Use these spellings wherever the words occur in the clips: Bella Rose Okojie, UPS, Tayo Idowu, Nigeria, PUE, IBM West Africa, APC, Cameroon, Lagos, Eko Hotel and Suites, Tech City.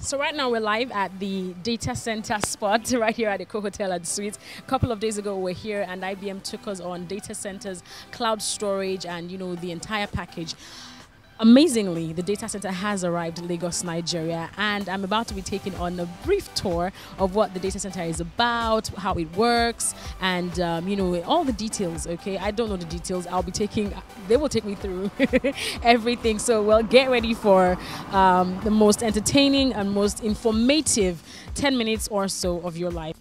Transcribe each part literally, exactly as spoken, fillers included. So right now we're live at the data center spot right here at the Eko Hotel and Suites. A couple of days ago we were here and I B M took us on data centers, cloud storage, and you know, the entire package. Amazingly, the data center has arrived in Lagos, Nigeria, and I'm about to be taken on a brief tour of what the data center is about, how it works, and um, you know, all the details, okay? I don't know the details. I'll be taking, they will take me through everything. So, well, get ready for um, the most entertaining and most informative ten minutes or so of your life.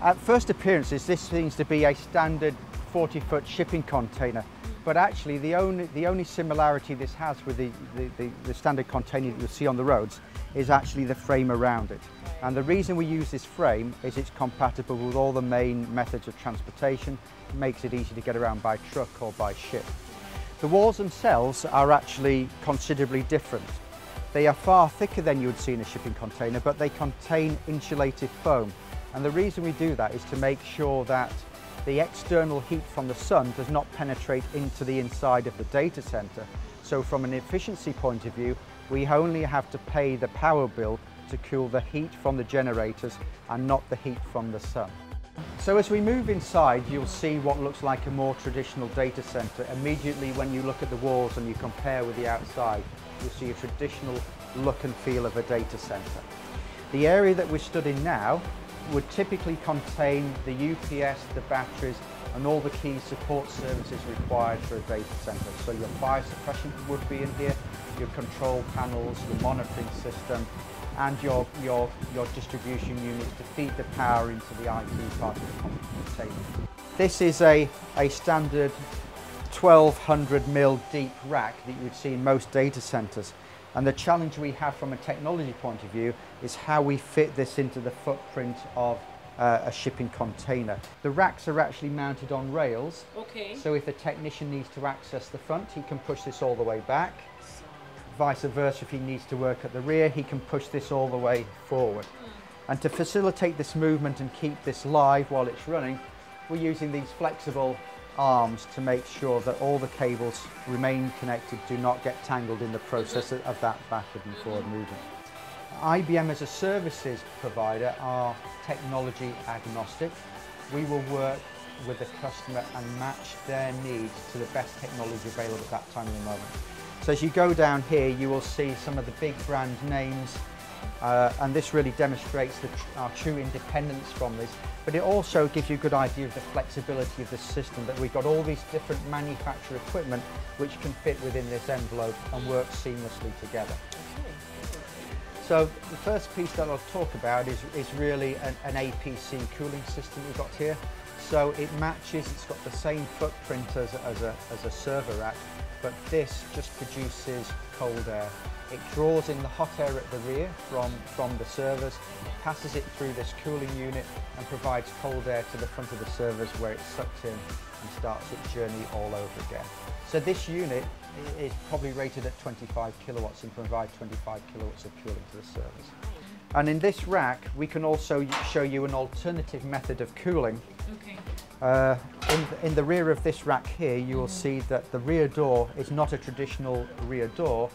At first appearances, this seems to be a standard forty foot shipping container. But actually, the only, the only similarity this has with the, the, the, the standard container that you'll see on the roads is actually the frame around it. And the reason we use this frame is it's compatible with all the main methods of transportation. It makes it easy to get around by truck or by ship. The walls themselves are actually considerably different. They are far thicker than you would see in a shipping container, but they contain insulated foam. And the reason we do that is to make sure that the external heat from the sun does not penetrate into the inside of the data center. So from an efficiency point of view, we only have to pay the power bill to cool the heat from the generators and not the heat from the sun. So as we move inside, you'll see what looks like a more traditional data center. Immediately when you look at the walls and you compare with the outside, you'll see a traditional look and feel of a data center. The area that we're stood in now would typically contain the U P S, the batteries, and all the key support services required for a data center. So your fire suppression would be in here, your control panels, your monitoring system, and your, your, your distribution units to feed the power into the I T part of the container. This is a, a standard twelve hundred mil deep rack that you would see in most data centers. And the challenge we have from a technology point of view is how we fit this into the footprint of uh, a shipping container. The racks are actually mounted on rails. Okay. So if the technician needs to access the front, he can push this all the way back. Vice versa, if he needs to work at the rear, he can push this all the way forward. Mm. And to facilitate this movement and keep this live while it's running, we're using these flexible arms to make sure that all the cables remain connected, do not get tangled in the process of that backward and forward movement. I B M as a services provider are technology agnostic. We will work with the customer and match their needs to the best technology available at that time in the moment. So as you go down here, you will see some of the big brand names, uh, and this really demonstrates the, our true independence from this. But it also gives you a good idea of the flexibility of the system, that we've got all these different manufacturer equipment which can fit within this envelope and work seamlessly together. So the first piece that I'll talk about is, is really an, an A P C cooling system we've got here. So it matches, it's got the same footprint as, as, a, as a server rack, but this just produces cold air. It draws in the hot air at the rear from, from the servers, passes it through this cooling unit and provides cold air to the front of the servers where it's sucked in and starts its journey all over again. So this unit is probably rated at twenty-five kilowatts and provides twenty-five kilowatts of cooling to the servers. And in this rack, we can also show you an alternative method of cooling. Okay. Uh, in, the, in the rear of this rack here, you will see that the rear door is not a traditional rear door.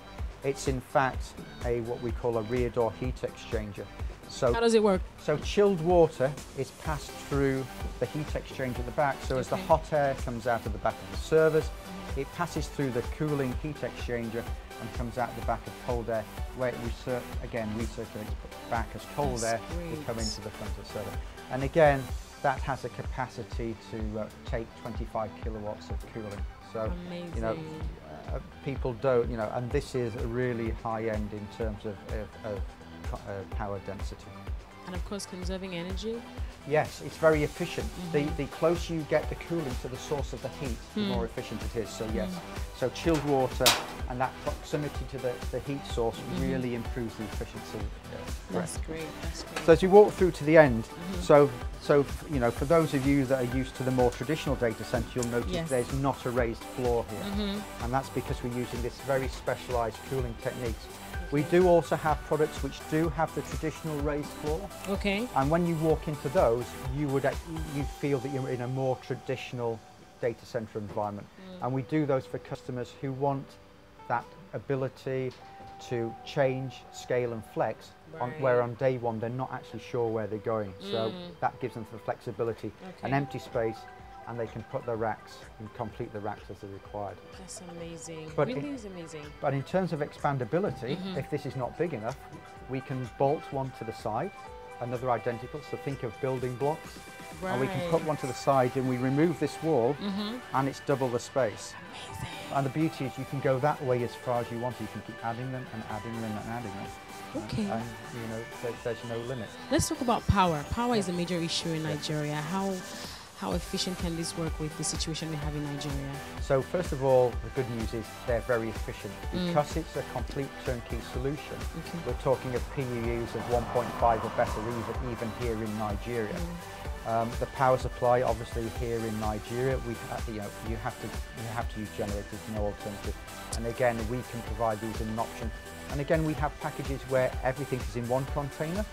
It's in fact a what we call a rear door heat exchanger. So how does it work? So chilled water is passed through the heat exchanger at the back. So okay. As the hot air comes out of the back of the servers, it passes through the cooling heat exchanger and comes out the back of cold air, where it recir again recirculates back as cold That's air great. to come into the front of the server. And again, that has a capacity to uh, take twenty-five kilowatts of cooling. So, Amazing. you know, uh, people don't, you know, and this is really high end in terms of, of, of uh, power density. And of course, conserving energy? Yes, it's very efficient. Mm-hmm. The, the closer you get the cooling to the source of the heat, the mm. more efficient it is, so yes. Mm. So chilled water and that proximity to the, the heat source mm-hmm. really improves the efficiency. Yes. That's great, that's great. So as you walk through to the end, mm-hmm. so, so you know, for those of you that are used to the more traditional data center, you'll notice yes. there's not a raised floor here. Mm-hmm. And that's because we're using this very specialized cooling techniques. We do also have products which do have the traditional raised floor. Okay. And when you walk into those, you would you feel that you're in a more traditional data center environment. Mm. And we do those for customers who want that ability to change, scale and flex, right. on, where on day one they're not actually sure where they're going. Mm. So that gives them the flexibility, okay. an empty space, and they can put their racks and complete the racks as are required. That's amazing, but really in, is amazing. But in terms of expandability, mm-hmm. if this is not big enough, we can bolt one to the side, another identical, so think of building blocks, right. and we can put one to the side and we remove this wall, mm-hmm. and it's double the space. Amazing. And the beauty is you can go that way as far as you want, you can keep adding them and adding them and adding them. Okay. And, and, you know, there, there's no limit. Let's talk about power. Power yeah. is a major issue in Nigeria. Yeah. How How efficient can this work with the situation we have in Nigeria? So first of all, the good news is they're very efficient. Mm. Because it's a complete turnkey solution, okay. we're talking of P U Es of one point five or better even, even here in Nigeria. Mm. Um, the power supply, obviously here in Nigeria, we, you know, you have to, you have to use generators, no alternative. And again, we can provide these as an option. And again, we have packages where everything is in one container,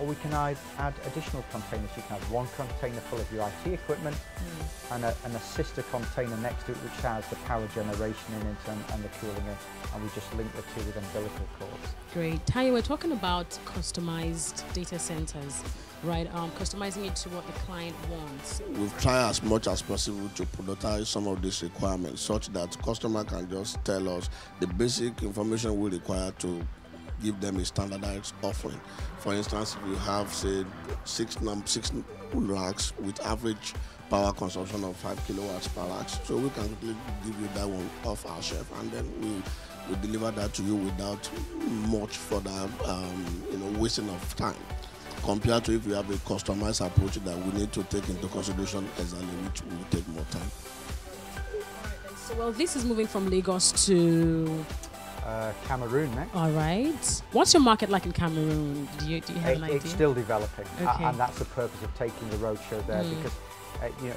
or we can add, add additional containers. You can have one container full of your I T equipment, mm. and, a, and a sister container next to it which has the power generation in it and, and the cooling in it, and we just link the two with umbilical cords. Great. Tayo, we're talking about customized data centers, right? Um, customizing it to what the client wants. We've tried as much as possible to productize some of these requirements such that customer can just tell us the basic information we require to give them a standardized offering. For instance, if you have, say, six, six racks with average power consumption of five kilowatts per rack, so we can give you that one off our shelf, and then we we deliver that to you without much further, um, you know, wasting of time. Compared to if you have a customized approach that we need to take into consideration exactly, which will take more time. So, well, this is moving from Lagos to. Uh, Cameroon next. All right. What's your market like in Cameroon? Do you, do you have it, an idea? It's still developing, okay. uh, and that's the purpose of taking the roadshow there, mm. because uh, you know,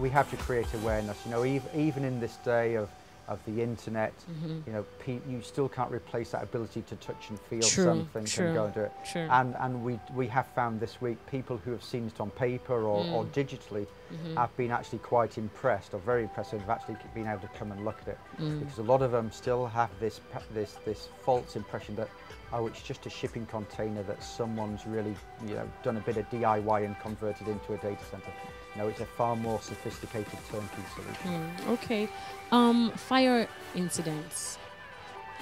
we have to create awareness. You know, even, even in this day of, of the internet, mm-hmm. you know, pe you still can't replace that ability to touch and feel true, something true, and go and do it. True. And and we we have found this week people who have seen it on paper or, mm. or digitally mm-hmm. have been actually quite impressed or very impressed and have actually been able to come and look at it, mm. because a lot of them still have this this this false impression that, oh, it's just a shipping container that someone's really, you know, done a bit of D I Y and converted into a data center. No, it's a far more sophisticated turnkey solution. Mm, okay. Um, fire incidents.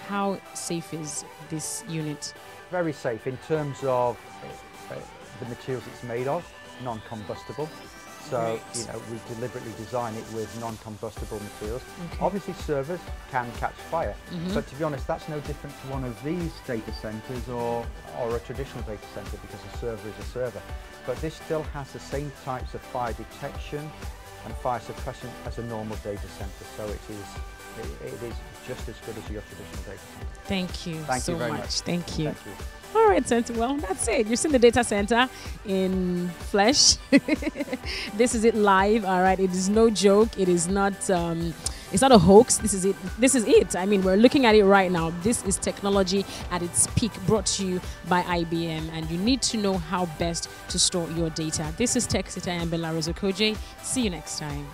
How safe is this unit? Very safe in terms of uh, the materials it's made of, non-combustible. So, right. you know, we deliberately design it with non-combustible materials. Okay. Obviously, servers can catch fire, mm-hmm. but to be honest, that's no different to one of these data centers or, or a traditional data center, because a server is a server. But this still has the same types of fire detection and fire suppression as a normal data center, so it is, it, it is just as good as your traditional data center. Thank you Thank so you very much. much. Thank you. Thank you. All right, Center. Well, that's it. You've seen the data center in flesh. This is it live. All right. It is no joke. It is not. Um, it's not a hoax. This is it. This is it. I mean, we're looking at it right now. This is technology at its peak, brought to you by I B M. And you need to know how best to store your data. This is Tech City and Bella Rose Okojie. See you next time.